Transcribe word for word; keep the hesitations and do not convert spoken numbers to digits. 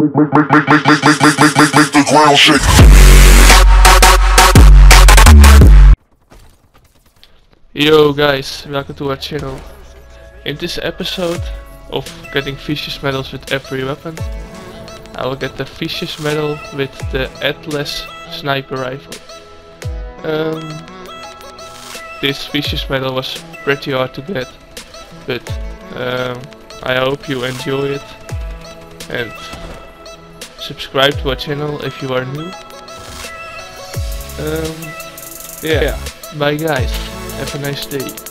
Make, make, make, make, make, make, make, make, make, make the ground shake. Yo guys, welcome to our channel. In this episode of getting vicious medals with every weapon, I will get the vicious medal with the Atlas sniper rifle. Um, this vicious medal was pretty hard to get, but um, I hope you enjoy it. And subscribe to our channel if you are new. Um, yeah. yeah. Bye guys. Have a nice day.